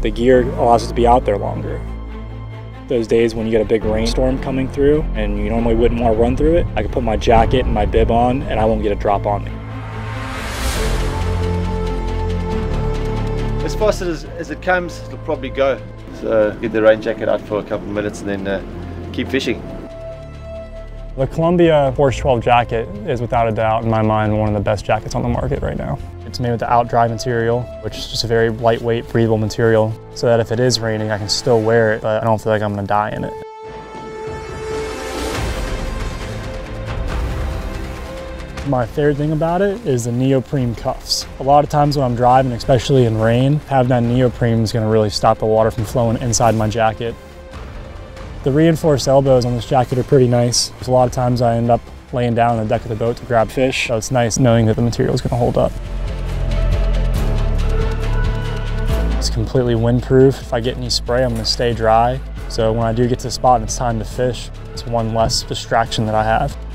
The gear allows us to be out there longer. Those days when you get a big rainstorm coming through and you normally wouldn't want to run through it, I could put my jacket and my bib on and I won't get a drop on me. As fast as it comes, it'll probably go. So get the rain jacket out for a couple of minutes and then keep fishing. The Columbia Force 12 jacket is without a doubt, in my mind, one of the best jackets on the market right now. It's made with the outdry material, which is just a very lightweight, breathable material, so that if it is raining, I can still wear it, but I don't feel like I'm gonna die in it. My favorite thing about it is the neoprene cuffs. A lot of times when I'm driving, especially in rain, having that neoprene is gonna really stop the water from flowing inside my jacket. The reinforced elbows on this jacket are pretty nice. A lot of times I end up laying down on the deck of the boat to grab fish, so it's nice knowing that the material is going to hold up. It's completely windproof. If I get any spray, I'm going to stay dry. So when I do get to the spot and it's time to fish, it's one less distraction that I have.